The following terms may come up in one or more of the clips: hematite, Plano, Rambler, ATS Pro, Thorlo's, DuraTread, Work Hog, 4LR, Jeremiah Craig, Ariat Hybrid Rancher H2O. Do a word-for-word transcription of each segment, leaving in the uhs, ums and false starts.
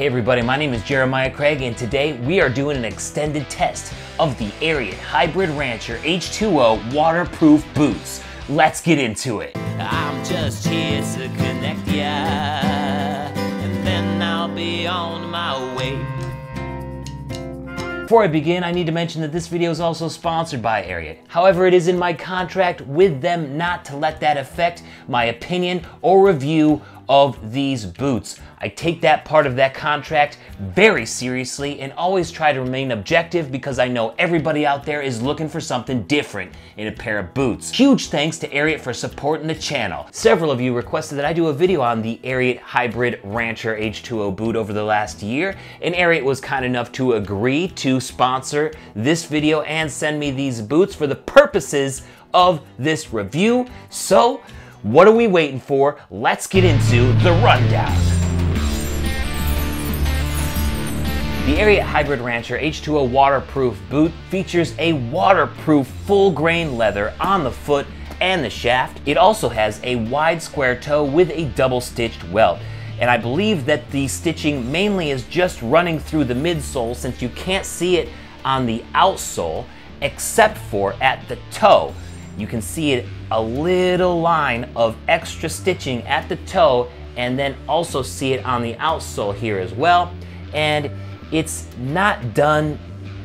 Hey everybody, my name is Jeremiah Craig and today we are doing an extended test of the Ariat Hybrid Rancher H two O waterproof boots. Let's get into it. I'm just here to connect ya, and then I'll be on my way. Before I begin, I need to mention that this video is also sponsored by Ariat. However, it is in my contract with them not to let that affect my opinion or review of these boots. I take that part of that contract very seriously and always try to remain objective because I know everybody out there is looking for something different in a pair of boots. Huge thanks to Ariat for supporting the channel. Several of you requested that I do a video on the Ariat Hybrid Rancher H two O boot over the last year, and Ariat was kind enough to agree to sponsor this video and send me these boots for the purposes of this review. So what are we waiting for? Let's get into the rundown. The Ariat Hybrid Rancher H two O waterproof boot features a waterproof full grain leather on the foot and the shaft. It also has a wide square toe with a double stitched welt. And I believe that the stitching mainly is just running through the midsole since you can't see it on the outsole except for at the toe. You can see it a little line of extra stitching at the toe and then also see it on the outsole here as well. And it's not done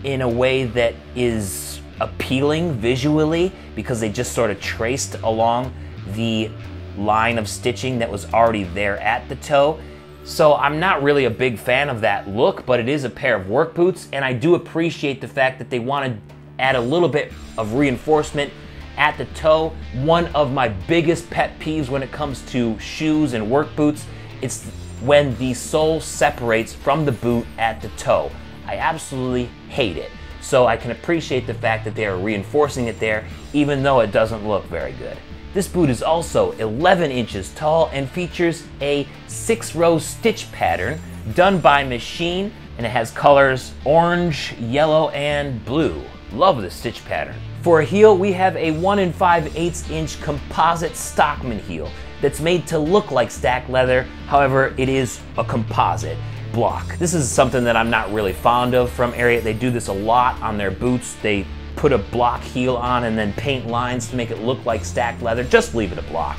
in a way that is appealing visually because they just sort of traced along the line of stitching that was already there at the toe. So I'm not really a big fan of that look, but it is a pair of work boots and I do appreciate the fact that they want to add a little bit of reinforcement at the toe. One of my biggest pet peeves when it comes to shoes and work boots, it's when the sole separates from the boot at the toe. I absolutely hate it. So I can appreciate the fact that they are reinforcing it there, even though it doesn't look very good. This boot is also eleven inches tall and features a six-row stitch pattern done by machine, and it has colors orange, yellow, and blue. Love the stitch pattern. For a heel, we have a one and five eighths inch composite Stockman heel that's made to look like stack leather. However, it is a composite block. This is something that I'm not really fond of from Ariat. They do this a lot on their boots. They put a block heel on and then paint lines to make it look like stack leather. Just leave it a block,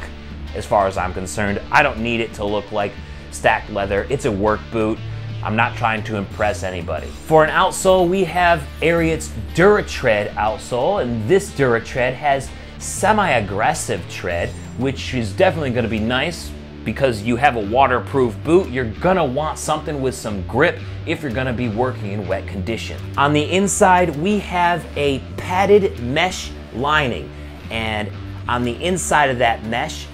as far as I'm concerned. I don't need it to look like stack leather. It's a work boot. I'm not trying to impress anybody. For an outsole, we have Ariat's DuraTread outsole, and this DuraTread has semi-aggressive tread, which is definitely gonna be nice because you have a waterproof boot. You're gonna want something with some grip if you're gonna be working in wet condition. On the inside, we have a padded mesh lining, and on the inside of that mesh,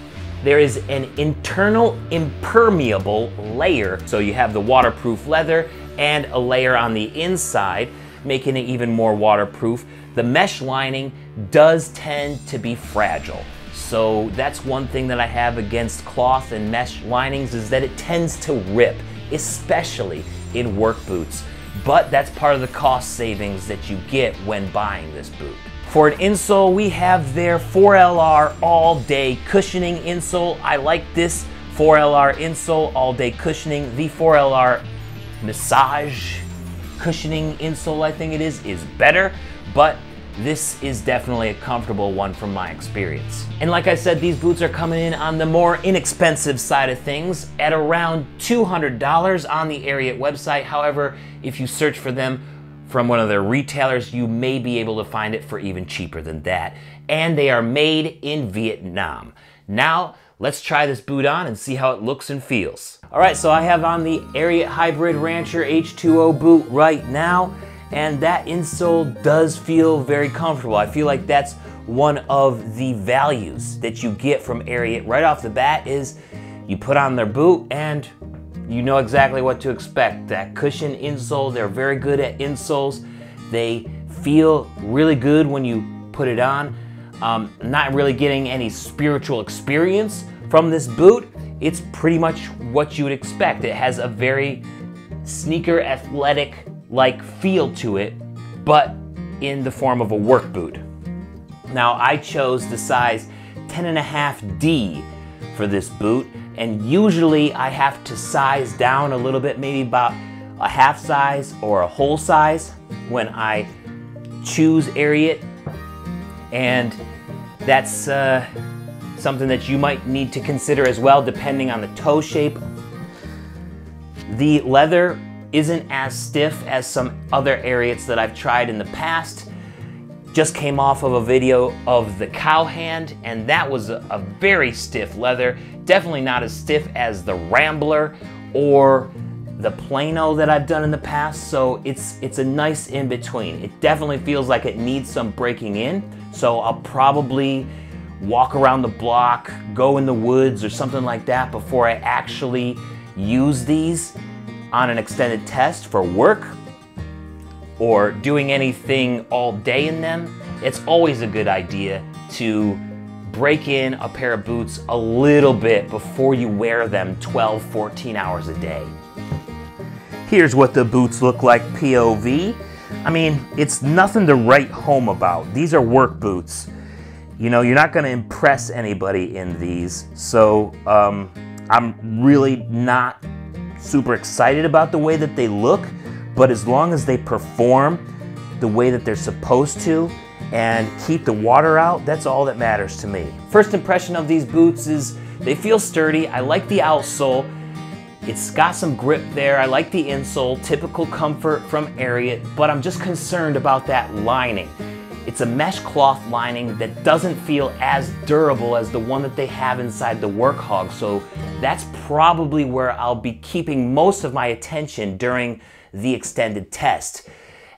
there is an internal impermeable layer. So you have the waterproof leather and a layer on the inside, making it even more waterproof. The mesh lining does tend to be fragile. So that's one thing that I have against cloth and mesh linings is that it tends to rip, especially in work boots. But that's part of the cost savings that you get when buying this boot. For an insole, we have their four L R all-day cushioning insole. I like this four L R insole all-day cushioning. The four L R massage cushioning insole, I think it is, is better, but this is definitely a comfortable one from my experience. And like I said, these boots are coming in on the more inexpensive side of things at around two hundred dollars on the Ariat website. However, if you search for them from one of their retailers, you may be able to find it for even cheaper than that. And they are made in Vietnam. Now, let's try this boot on and see how it looks and feels. All right, so I have on the Ariat Hybrid Rancher H two O boot right now, and that insole does feel very comfortable. I feel like that's one of the values that you get from Ariat right off the bat is you put on their boot and you know exactly what to expect. That cushion insole, they're very good at insoles. They feel really good when you put it on. Um, not really getting any spiritual experience from this boot. It's pretty much what you would expect. It has a very sneaker athletic-like feel to it, but in the form of a work boot. Now I chose the size ten and a half D for this boot. and usually I have to size down a little bit, maybe about a half size or a whole size when I choose Ariat, and that's uh, something that you might need to consider as well, depending on the toe shape. The leather isn't as stiff as some other Ariats that I've tried in the past. Just came off of a video of the Cowhand, and that was a, a very stiff leather. Definitely not as stiff as the Rambler or the Plano that I've done in the past, so it's it's a nice in-between. It definitely feels like it needs some breaking in, so I'll probably walk around the block, go in the woods or something like that before I actually use these on an extended test for work or doing anything all day in them. It's always a good idea to break in a pair of boots a little bit before you wear them twelve, fourteen hours a day. Here's what the boots look like P O V. I mean, it's nothing to write home about. These are work boots. You know, you're not gonna impress anybody in these. So um, I'm really not super excited about the way that they look, but as long as they perform the way that they're supposed to and keep the water out, that's all that matters to me. First impression of these boots is they feel sturdy. I like the outsole. It's got some grip there. I like the insole, typical comfort from Ariat, but I'm just concerned about that lining. It's a mesh cloth lining that doesn't feel as durable as the one that they have inside the Work Hog, so that's probably where I'll be keeping most of my attention during the extended test.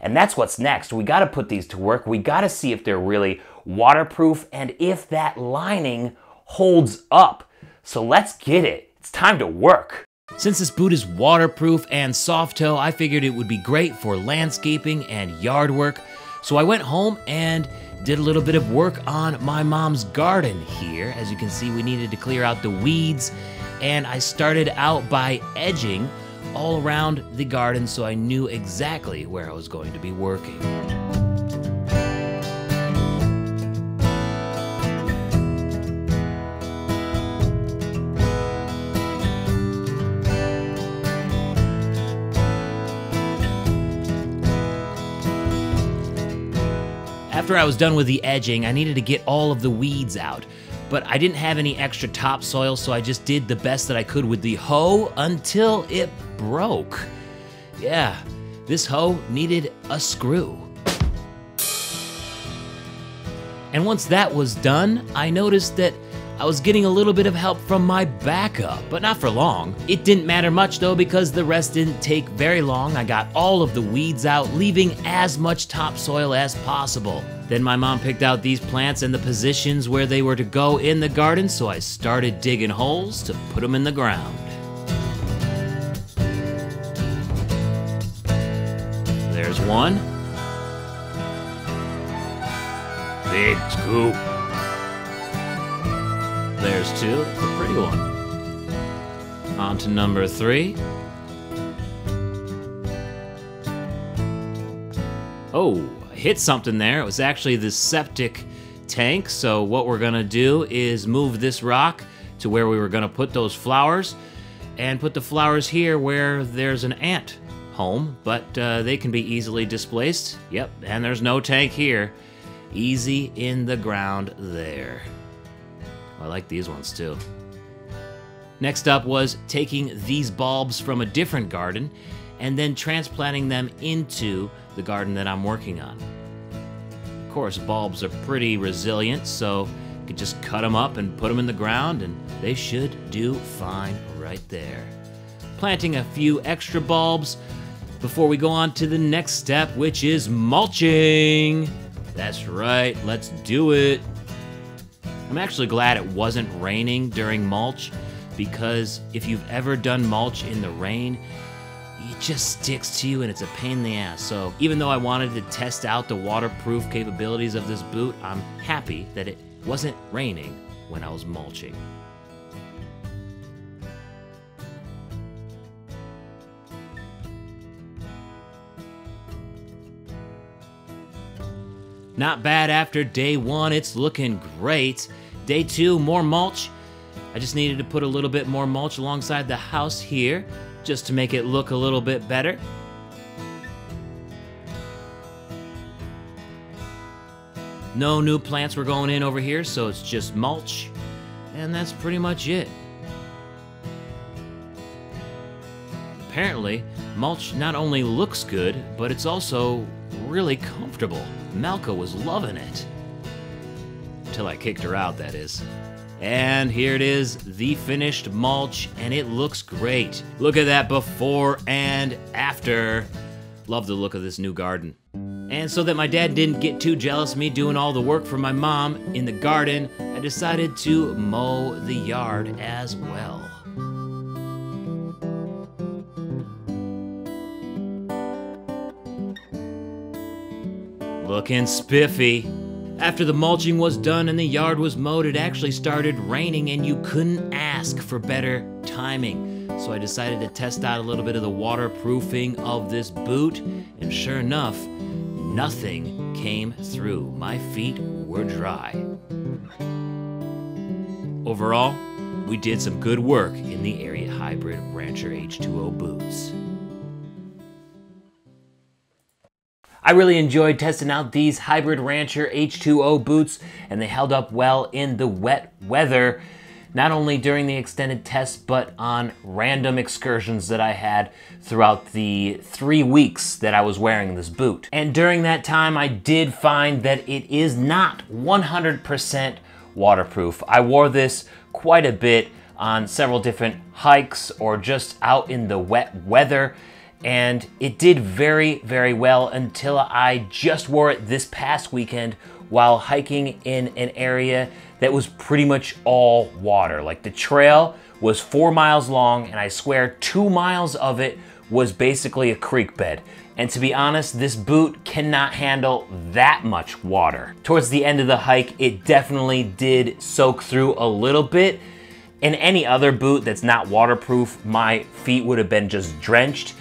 And that's what's next. We gotta put these to work. We gotta see if they're really waterproof and if that lining holds up. So let's get it. It's time to work. Since this boot is waterproof and soft toe, I figured it would be great for landscaping and yard work. So I went home and did a little bit of work on my mom's garden here. As you can see, we needed to clear out the weeds, and I started out by edging all around the garden so I knew exactly where I was going to be working. After I was done with the edging, I needed to get all of the weeds out, but I didn't have any extra topsoil, so I just did the best that I could with the hoe until it broke. Yeah, this hoe needed a screw. And once that was done, I noticed that I was getting a little bit of help from my backup, but not for long. It didn't matter much though, because the rest didn't take very long. I got all of the weeds out, leaving as much topsoil as possible. Then my mom picked out these plants and the positions where they were to go in the garden, so I started digging holes to put them in the ground. There's one. Big scoop. There's two, the pretty one. On to number three. Oh, I hit something there. It was actually the septic tank. So what we're gonna do is move this rock to where we were gonna put those flowers and put the flowers here where there's an ant home, but uh, they can be easily displaced. Yep, and there's no tank here. Easy in the ground there. I like these ones too. Next up was taking these bulbs from a different garden and then transplanting them into the garden that I'm working on. Of course, bulbs are pretty resilient, so you can just cut them up and put them in the ground and they should do fine right there. Planting a few extra bulbs before we go on to the next step, which is mulching. That's right, let's do it. I'm actually glad it wasn't raining during mulch, because if you've ever done mulch in the rain, it just sticks to you and it's a pain in the ass. So even though I wanted to test out the waterproof capabilities of this boot, I'm happy that it wasn't raining when I was mulching. Not bad after day one, it's looking great. Day two, more mulch, I just needed to put a little bit more mulch alongside the house here, just to make it look a little bit better. No new plants were going in over here, so it's just mulch, and that's pretty much it. Apparently, mulch not only looks good, but it's also really comfortable. Malka was loving it. Until I kicked her out, that is. And here it is, the finished mulch, and it looks great. Look at that before and after. Love the look of this new garden. And so that my dad didn't get too jealous of me doing all the work for my mom in the garden, I decided to mow the yard as well. Looking spiffy. After the mulching was done and the yard was mowed, it actually started raining and you couldn't ask for better timing. So I decided to test out a little bit of the waterproofing of this boot, and sure enough, nothing came through. My feet were dry. Overall, we did some good work in the Ariat Hybrid Rancher H two O boots. I really enjoyed testing out these Hybrid Rancher H two O boots, and they held up well in the wet weather, not only during the extended test, but on random excursions that I had throughout the three weeks that I was wearing this boot. And during that time, I did find that it is not one hundred percent waterproof. I wore this quite a bit on several different hikes or just out in the wet weather, and it did very, very well until I just wore it this past weekend while hiking in an area that was pretty much all water. Like, the trail was four miles long, and I swear two miles of it was basically a creek bed. And to be honest, this boot cannot handle that much water. Towards the end of the hike, it definitely did soak through a little bit. In any other boot that's not waterproof, my feet would have been just drenched.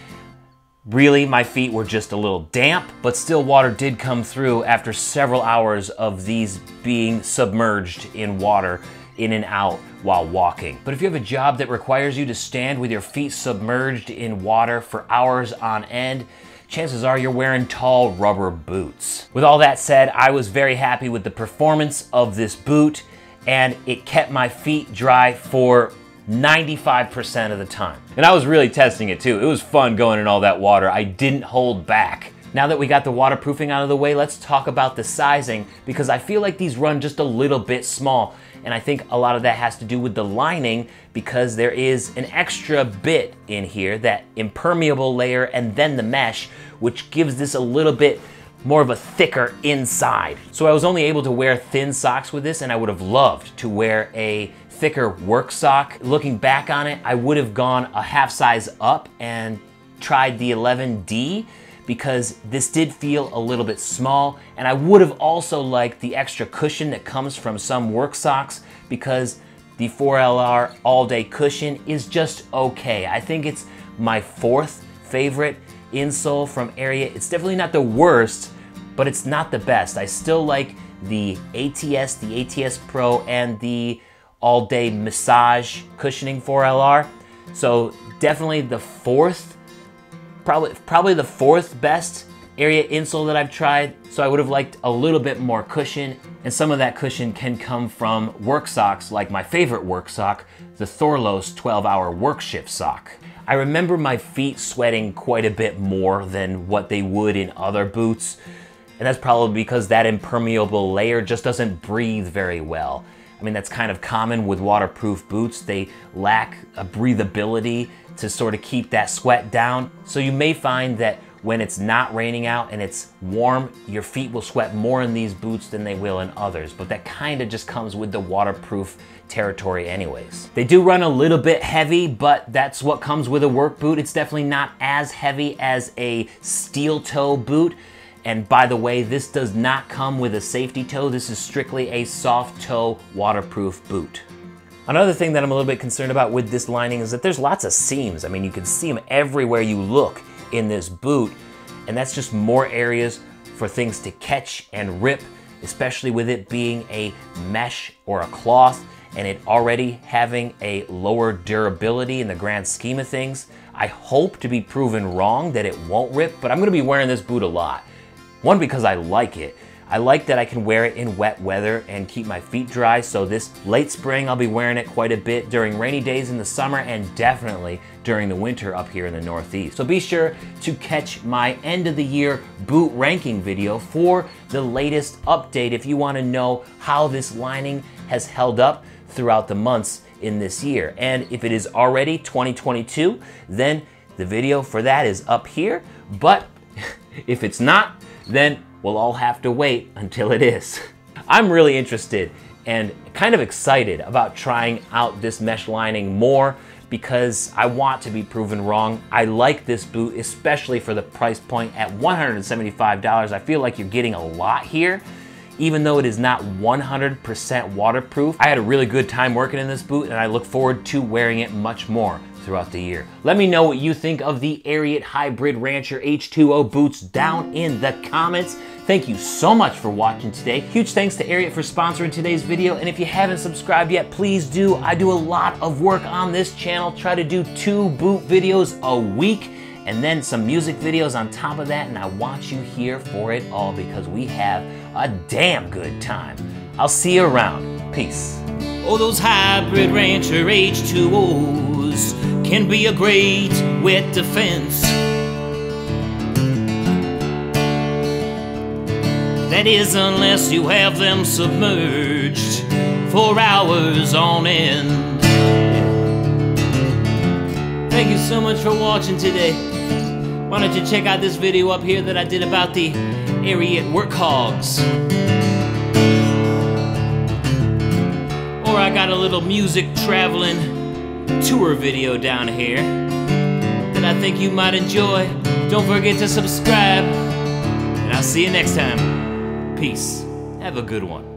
Really, my feet were just a little damp, but still water did come through after several hours of these being submerged in water in and out while walking. But if you have a job that requires you to stand with your feet submerged in water for hours on end, chances are you're wearing tall rubber boots. With all that said, I was very happy with the performance of this boot, and it kept my feet dry for ninety-five percent of the time. And I was really testing it too. It was fun going in all that water. I didn't hold back. Now that we got the waterproofing out of the way, let's talk about the sizing, because I feel like these run just a little bit small. And I think a lot of that has to do with the lining, because there is an extra bit in here, that impermeable layer and then the mesh, which gives this a little bit more of a thicker inside. So I was only able to wear thin socks with this, and I would have loved to wear a thicker work sock. Looking back on it, I would have gone a half size up and tried the eleven D, because this did feel a little bit small, and I would have also liked the extra cushion that comes from some work socks, because the four L R all day cushion is just okay. I think it's my fourth favorite insole from Ariat. It's definitely not the worst, but it's not the best. I still like the A T S, the A T S Pro, and the all day massage cushioning four L R. So definitely the fourth, probably, probably the fourth best Ariat insole that I've tried. So I would have liked a little bit more cushion, and some of that cushion can come from work socks, like my favorite work sock, the Thorlo's twelve hour work shift sock. I remember my feet sweating quite a bit more than what they would in other boots. And that's probably because that impermeable layer just doesn't breathe very well. I mean, that's kind of common with waterproof boots. They lack a breathability to sort of keep that sweat down. So you may find that when it's not raining out and it's warm, your feet will sweat more in these boots than they will in others, but that kind of just comes with the waterproof territory anyways. They do run a little bit heavy, but that's what comes with a work boot. It's definitely not as heavy as a steel toe boot. And by the way, this does not come with a safety toe. This is strictly a soft toe waterproof boot. Another thing that I'm a little bit concerned about with this lining is that there's lots of seams. I mean, you can see them everywhere you look in this boot, and that's just more areas for things to catch and rip, especially with it being a mesh or a cloth. and it already having a lower durability in the grand scheme of things, I hope to be proven wrong that it won't rip, but I'm gonna be wearing this boot a lot. One, because I like it. I like that I can wear it in wet weather and keep my feet dry, so this late spring I'll be wearing it quite a bit during rainy days in the summer and definitely during the winter up here in the Northeast. So be sure to catch my end of the year boot ranking video for the latest update if you want to know how this lining has held up throughout the months in this year. And if it is already twenty twenty-two, then the video for that is up here, but if it's not, then we'll all have to wait until it is. I'm really interested and kind of excited about trying out this mesh lining more because I want to be proven wrong. I like this boot, especially for the price point at one hundred seventy-five dollars. I feel like you're getting a lot here, even though it is not one hundred percent waterproof. I had a really good time working in this boot and I look forward to wearing it much more throughout the year. Let me know what you think of the Ariat Hybrid Rancher H two O boots down in the comments. Thank you so much for watching today. Huge thanks to Ariat for sponsoring today's video. And if you haven't subscribed yet, please do. I do a lot of work on this channel. Try to do two boot videos a week and then some music videos on top of that. And I want you here for it all because we have a damn good time. I'll see you around. Peace. Oh, those Hybrid Rancher H two Os can be a great wet defense. That is, unless you have them submerged for hours on end. Thank you so much for watching today. Why don't you check out this video up here that I did about the Ariat Work Hogs. Or I got a little music traveling tour video down here that I think you might enjoy. Don't forget to subscribe, and I'll see you next time. Peace. Have a good one.